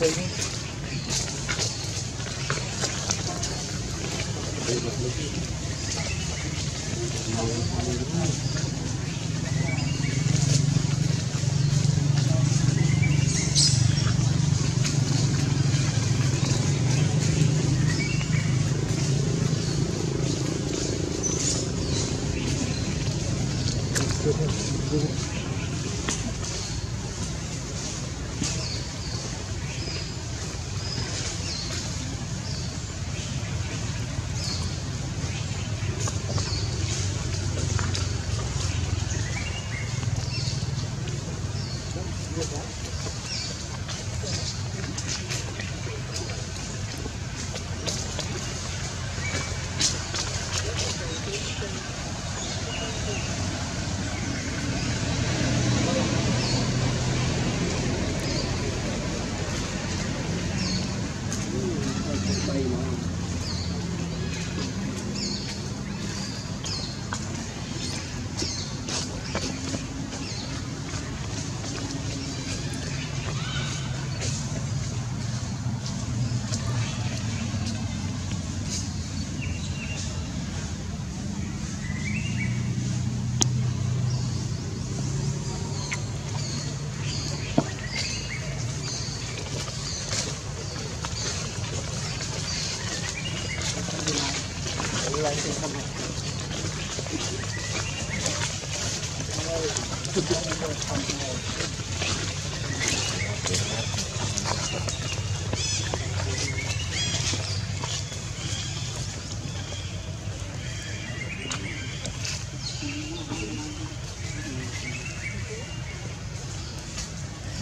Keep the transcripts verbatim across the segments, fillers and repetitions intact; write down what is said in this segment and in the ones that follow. baby. Good.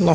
No.